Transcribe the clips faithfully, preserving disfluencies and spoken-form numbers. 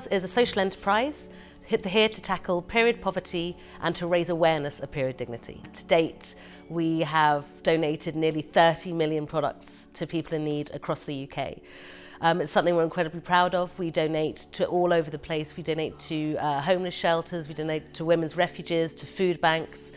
Girls is a social enterprise here to tackle period poverty and to raise awareness of period dignity. To date, we have donated nearly thirty million products to people in need across the U K. Um, it's something we're incredibly proud of. We donate to all over the place. We donate to uh, homeless shelters, we donate to women's refuges, to food banks.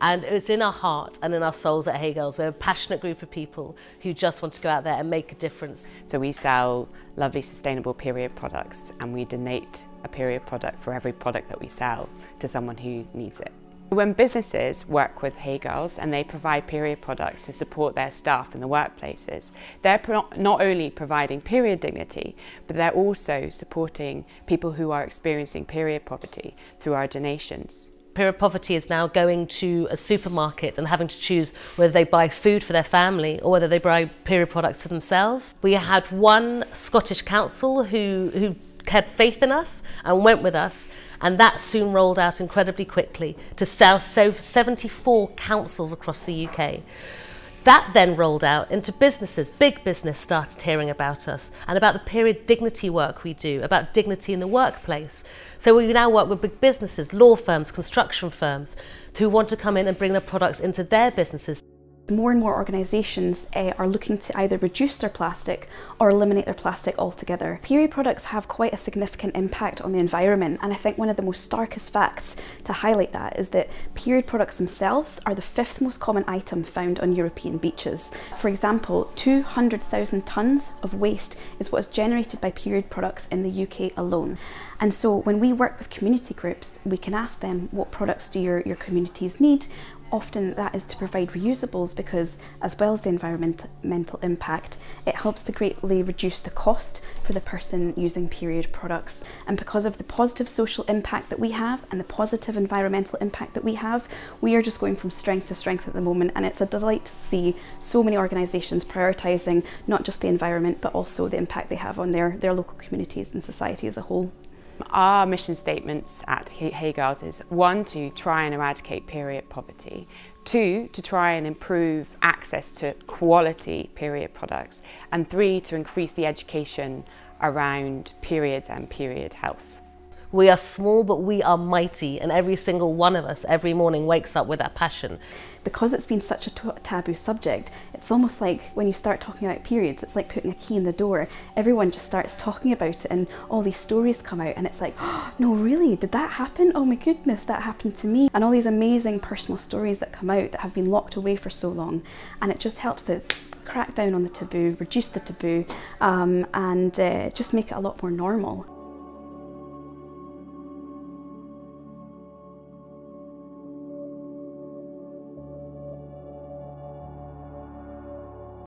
And it's in our heart and in our souls at Hey Girls. We're a passionate group of people who just want to go out there and make a difference. So we sell lovely sustainable period products, and we donate a period product for every product that we sell to someone who needs it. When businesses work with Hey Girls and they provide period products to support their staff in the workplaces, they're not only providing period dignity, but they're also supporting people who are experiencing period poverty through our donations. Period poverty is now going to a supermarket and having to choose whether they buy food for their family or whether they buy period products for themselves. We had one Scottish council who, who had faith in us and went with us, and that soon rolled out incredibly quickly to seventy-four councils across the U K. That then rolled out into businesses. Big business started hearing about us and about the period dignity work we do, about dignity in the workplace. So we now work with big businesses, law firms, construction firms, who want to come in and bring their products into their businesses. More and more organisations uh, are looking to either reduce their plastic or eliminate their plastic altogether. Period products have quite a significant impact on the environment, and I think one of the most starkest facts to highlight that is that period products themselves are the fifth most common item found on European beaches. For example, two hundred thousand tonnes of waste is what is generated by period products in the U K alone. And so when we work with community groups, we can ask them, what products do your, your communities need? Often that is to provide reusables, because as well as the environmental impact, it helps to greatly reduce the cost for the person using period products. And because of the positive social impact that we have and the positive environmental impact that we have, we are just going from strength to strength at the moment, and it's a delight to see so many organisations prioritising not just the environment but also the impact they have on their, their local communities and society as a whole. Our mission statements at Hey Girls is, one, to try and eradicate period poverty, two, to try and improve access to quality period products, and three, to increase the education around periods and period health. We are small, but we are mighty, and every single one of us every morning wakes up with that passion. Because it's been such a taboo subject, it's almost like when you start talking about periods, it's like putting a key in the door. Everyone just starts talking about it, and all these stories come out, and it's like, oh, no, really? Did that happen? Oh my goodness, that happened to me. And all these amazing personal stories that come out that have been locked away for so long, and it just helps to crack down on the taboo, reduce the taboo, um, and uh, just make it a lot more normal.